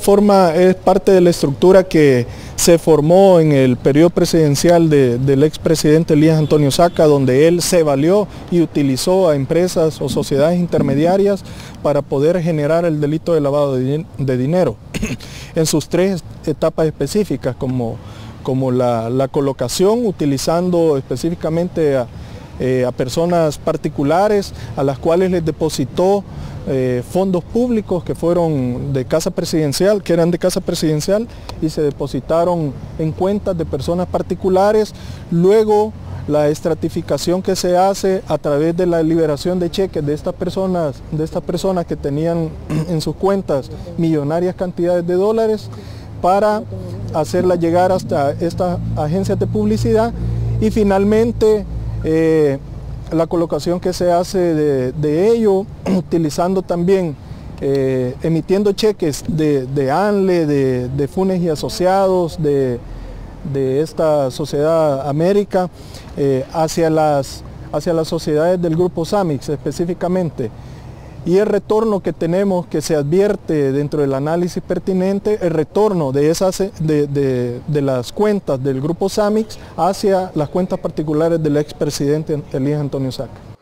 cierta forma es parte de la estructura que se formó en el periodo presidencial del expresidente Elías Antonio Saca, donde él se valió y utilizó a empresas o sociedades intermediarias para poder generar el delito de lavado de dinero en sus tres etapas específicas, como la colocación, utilizando específicamente a personas particulares a las cuales les depositó fondos públicos que fueron de casa presidencial, y se depositaron en cuentas de personas particulares. Luego la estratificación que se hace a través de la liberación de cheques de estas personas que tenían en sus cuentas millonarias cantidades de dólares para hacerla llegar hasta estas agencias de publicidad, y finalmente la colocación que se hace de ello, utilizando también, emitiendo cheques de ANLE, de FUNES y asociados, de esta sociedad América, hacia las sociedades del grupo SAMIX específicamente. Y el retorno que tenemos, que se advierte dentro del análisis pertinente, el retorno de las cuentas del grupo SAMIX hacia las cuentas particulares del expresidente Elías Antonio Saca.